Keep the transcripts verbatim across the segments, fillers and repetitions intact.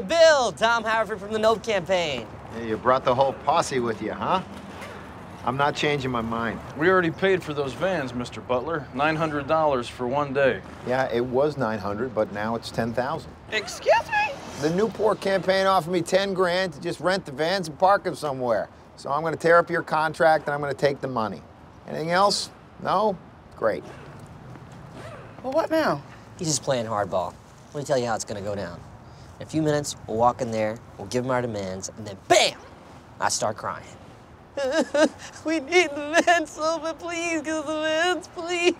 Hey, Bill, Tom Haverford from the Nope campaign. Yeah, you brought the whole posse with you, huh? I'm not changing my mind. We already paid for those vans, Mister Butler. nine hundred dollars for one day. Yeah, it was nine hundred dollars, but now it's ten thousand dollars. Excuse me? The Newport campaign offered me ten grand to just rent the vans and park them somewhere. So I'm gonna tear up your contract and I'm gonna take the money. Anything else? No? Great. Well, what now? He's just playing hardball. Let me tell you how it's gonna go down. In a few minutes, we'll walk in there, we'll give him our demands, and then bam! I start crying. We need the vans, Silva, please, give us the vans, please.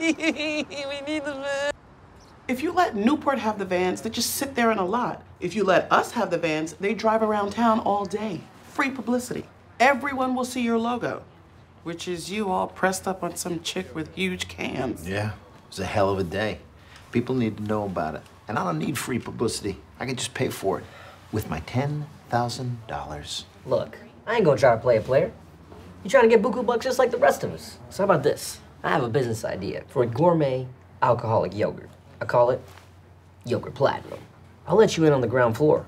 We need the vans. If you let Newport have the vans, they just sit there in a lot. If you let us have the vans, they drive around town all day. Free publicity. Everyone will see your logo, which is you all pressed up on some chick with huge cans. Yeah, it was a hell of a day. People need to know about it. And I don't need free publicity. I can just pay for it with my ten thousand dollars. Look, I ain't gonna try to play a player. You're trying to get buku bucks just like the rest of us. So how about this? I have a business idea for a gourmet alcoholic yogurt. I call it Yogurt Platinum. I'll let you in on the ground floor.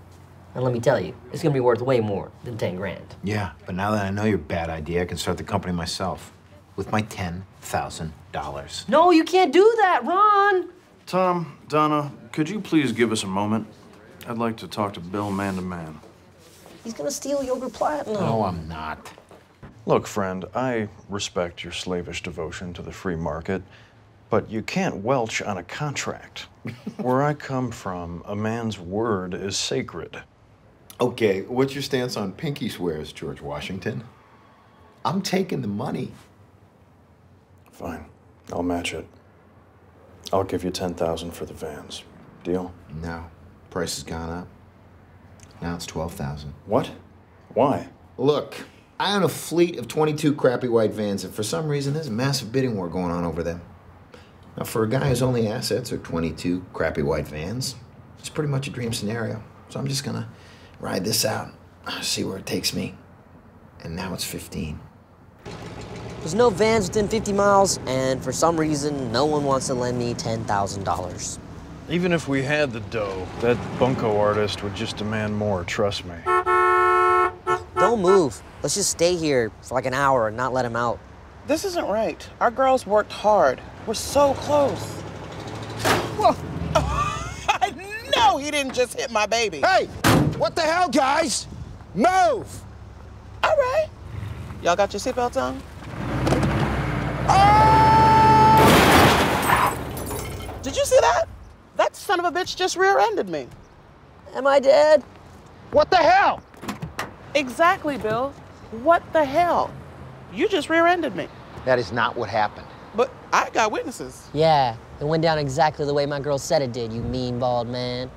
And let me tell you, it's gonna be worth way more than ten grand. Yeah, but now that I know your bad idea, I can start the company myself with my ten thousand dollars. No, you can't do that, Ron! Tom, Donna, could you please give us a moment? I'd like to talk to Bill man to man. He's gonna steal Yogurt Platinum. No, I'm not. Look, friend, I respect your slavish devotion to the free market, but you can't welch on a contract. Where I come from, a man's word is sacred. Okay, what's your stance on pinky swears, George Washington? I'm taking the money. Fine, I'll match it. I'll give you ten thousand dollars for the vans. Deal? No, price has gone up. Now it's twelve thousand dollars. What? Why? Look, I own a fleet of twenty-two crappy white vans, and for some reason there's a massive bidding war going on over them. Now, for a guy whose only assets are twenty-two crappy white vans, it's pretty much a dream scenario. So I'm just gonna ride this out, see where it takes me. And now it's fifteen. There's no vans within fifty miles, and for some reason, no one wants to lend me ten thousand dollars. Even if we had the dough, that bunko artist would just demand more, trust me. Don't move. Let's just stay here for like an hour and not let him out. This isn't right. Our girls worked hard. We're so close. Whoa. I know he didn't just hit my baby. Hey, what the hell, guys? Move! All right. Y'all got your seatbelts on? Oh! Did you see that? That son of a bitch just rear-ended me. Am I dead? What the hell? Exactly, Bill. What the hell? You just rear-ended me. That is not what happened. But I got witnesses. Yeah, it went down exactly the way my girl said it did, you mean bald man.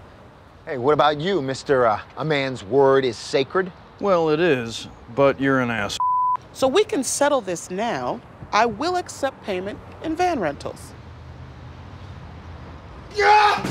Hey, what about you, Mister Uh, a man's word is sacred? Well, it is, but you're an ass. So we can settle this now. I will accept payment in van rentals. Yeah!